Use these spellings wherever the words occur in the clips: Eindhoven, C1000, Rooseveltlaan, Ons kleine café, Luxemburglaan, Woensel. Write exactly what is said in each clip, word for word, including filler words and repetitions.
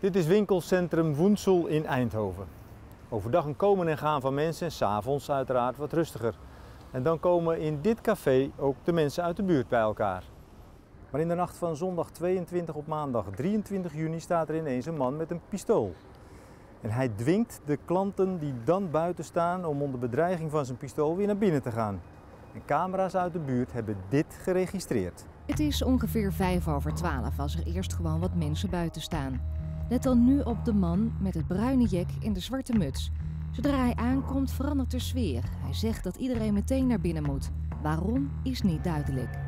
Dit is winkelcentrum Woensel in Eindhoven. Overdag een komen en gaan van mensen en 's avonds uiteraard wat rustiger. En dan komen in dit café ook de mensen uit de buurt bij elkaar. Maar in de nacht van zondag tweeëntwintig op maandag drieëntwintig juni staat er ineens een man met een pistool. En hij dwingt de klanten die dan buiten staan om onder bedreiging van zijn pistool weer naar binnen te gaan. En camera's uit de buurt hebben dit geregistreerd. Het is ongeveer vijf over twaalf als er eerst gewoon wat mensen buiten staan. Let dan nu op de man met het bruine jek en de zwarte muts. Zodra hij aankomt verandert de sfeer. Hij zegt dat iedereen meteen naar binnen moet. Waarom is niet duidelijk.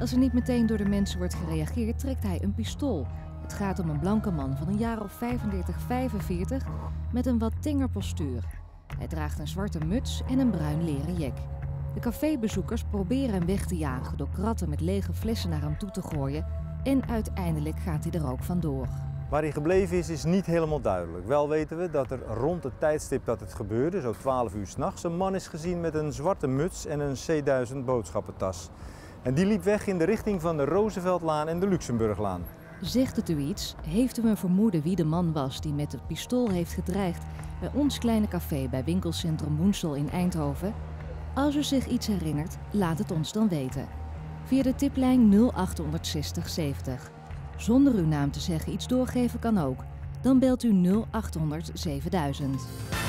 Als er niet meteen door de mensen wordt gereageerd, trekt hij een pistool. Het gaat om een blanke man van een jaar of vijfendertig, vijfenveertig met een wat tenger postuur. Hij draagt een zwarte muts en een bruin leren jek. De cafébezoekers proberen hem weg te jagen door kratten met lege flessen naar hem toe te gooien. En uiteindelijk gaat hij er ook vandoor. Waar hij gebleven is, is niet helemaal duidelijk. Wel weten we dat er rond het tijdstip dat het gebeurde, zo twaalf uur 's nachts, een man is gezien met een zwarte muts en een C duizend boodschappentas. En die liep weg in de richting van de Rooseveltlaan en de Luxemburglaan. Zegt het u iets? Heeft u een vermoeden wie de man was die met het pistool heeft gedreigd bij ons kleine café bij winkelcentrum Woensel in Eindhoven? Als u zich iets herinnert, laat het ons dan weten. Via de tiplijn nul acht zes nul zeventig. Zonder uw naam te zeggen iets doorgeven kan ook. Dan belt u nul acht honderd zevenduizend.